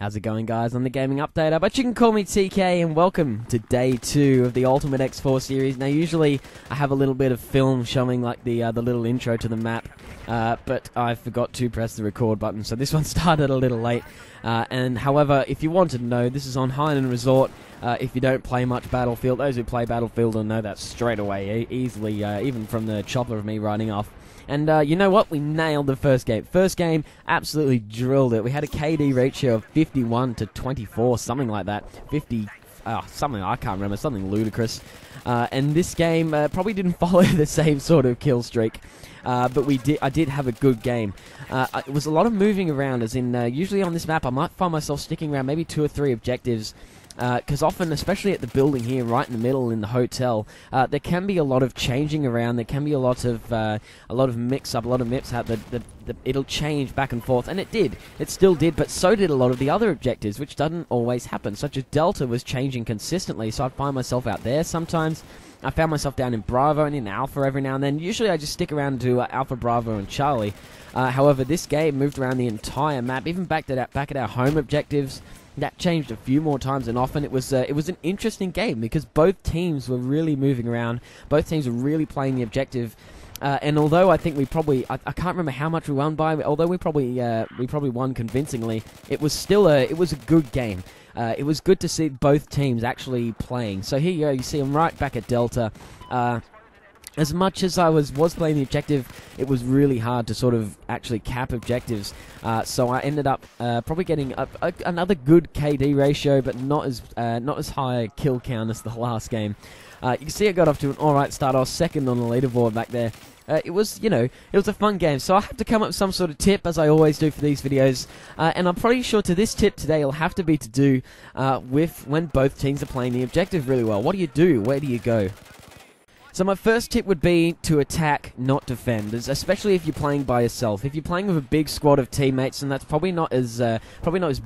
How's it going, guys? I'm the Gaming Updater, but you can call me TK, and welcome to Day 2 of the Ultimate X4 Series. Now, usually I have a little bit of film showing, like, the little intro to the map, but I forgot to press the record button, so this one started a little late. And however, if you wanted to know, this is on Hainan Resort. If you don't play much Battlefield, those who play Battlefield will know that straight away, easily, even from the chopper of me riding off. And you know what? We nailed the first game. First game, absolutely drilled it. We had a KD ratio of 51 to 24, something like that. 50, something I can't remember, something ludicrous. And this game probably didn't follow the same sort of kill streak. But I did have a good game. It was a lot of moving around, as in usually on this map I might find myself sticking around maybe 2 or 3 objectives. Because often, especially at the building here, right in the middle in the hotel, there can be a lot of changing around. There can be a lot of mix-up, a lot of mips. It'll change back and forth, and it did. It still did, but so did a lot of the other objectives, which doesn't always happen. Such as Delta was changing consistently, so I'd find myself out there sometimes. I found myself down in Bravo and in Alpha every now and then. Usually I just stick around to Alpha, Bravo, and Charlie. However, this game moved around the entire map, even back at our home objectives. That changed a few more times, and often it was an interesting game because both teams were really moving around. Both teams were really playing the objective. And although I think we probably, I can't remember how much we won by, although we probably won convincingly, it was still it was a good game. It was good to see both teams actually playing. So here you go, you see I'm right back at Delta. As much as I was playing the objective, it was really hard to sort of actually cap objectives. So I ended up probably getting another good KD ratio, but not as high a kill count as the last game. You can see I got off to an alright start. I was second on the leaderboard back there. It was, you know, it was a fun game. So I have to come up with some sort of tip, as I always do for these videos. And I'm pretty sure this tip today will have to be to do with when both teams are playing the objective really well. What do you do? Where do you go? So my first tip would be to attack, not defend, especially if you're playing by yourself. If you're playing with a big squad of teammates, and that's probably not as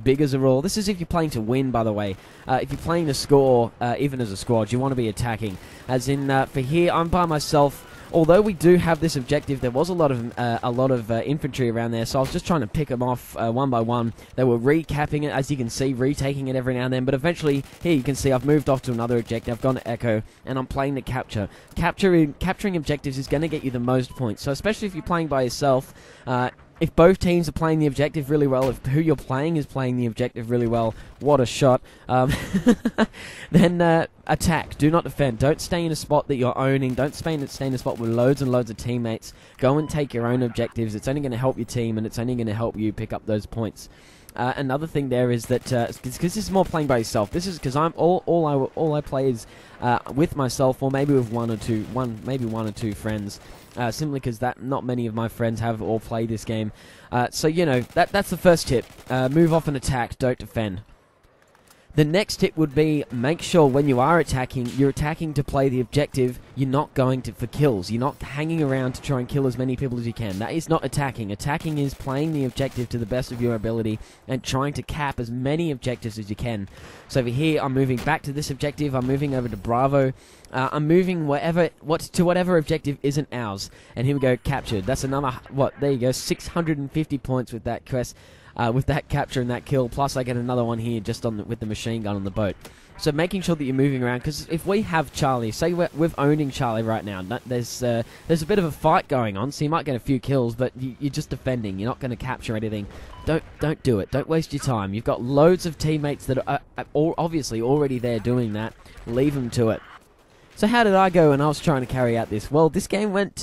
big as a rule. This is if you're playing to win, by the way. If you're playing to score, even as a squad, you want to be attacking. As in, for here, I'm by myself. Although we do have this objective, there was a lot of infantry around there, so I was just trying to pick them off one by one. They were recapping it, as you can see, retaking it every now and then, but eventually, here you can see I've moved off to another objective, I've gone to Echo, and I'm playing the capture. Capturing objectives is going to get you the most points, so especially if you're playing by yourself, if both teams are playing the objective really well, if who you're playing is playing the objective really well, what a shot, then attack, do not defend, don't stay in a spot that you're owning, don't stay in a spot with loads and loads of teammates, go and take your own objectives, it's only going to help your team and it's only going to help you pick up those points. Another thing there is that, because this is more playing by yourself, this is because I'm all I play is with myself, or maybe with one or two friends, simply because that not many of my friends have all played this game. So you know that's the first tip: move off and attack, don't defend. The next tip would be make sure when you are attacking, you're attacking to play the objective. You're not going for kills. You're not hanging around to try and kill as many people as you can. That is not attacking. Attacking is playing the objective to the best of your ability and trying to cap as many objectives as you can. So over here, I'm moving back to this objective. I'm moving over to Bravo. I'm moving to whatever objective isn't ours. And here we go, captured. That's another, what, there you go, 650 points with that quest. With that capture and that kill, plus I get another one here just with the machine gun on the boat. So making sure that you're moving around, because if we have Charlie, say we're owning Charlie right now, there's a bit of a fight going on, so you might get a few kills, but you're just defending, you're not going to capture anything. Don't do it, don't waste your time. You've got loads of teammates that are obviously already there doing that, leave them to it. So how did I go when I was trying to carry out this? Well, this game went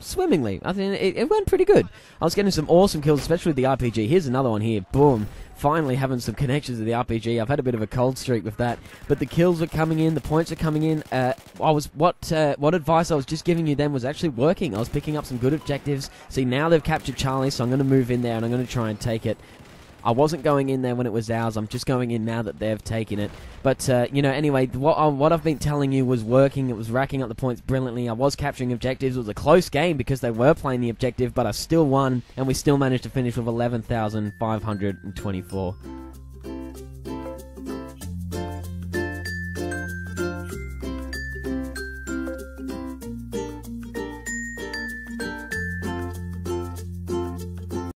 swimmingly. I think it went pretty good. I was getting some awesome kills, especially with the RPG. Here's another one here. Boom. Finally having some connections with the RPG. I've had a bit of a cold streak with that. But the kills were coming in, the points were coming in. What advice I was just giving you then was actually working. I was picking up some good objectives. See, now they've captured Charlie, so I'm going to move in there and I'm going to try and take it. I wasn't going in there when it was ours, I'm just going in now that they've taken it. But, you know, anyway, what I've been telling you was working, it was racking up the points brilliantly, I was capturing objectives, it was a close game because they were playing the objective, but I still won, and we still managed to finish with 11,524.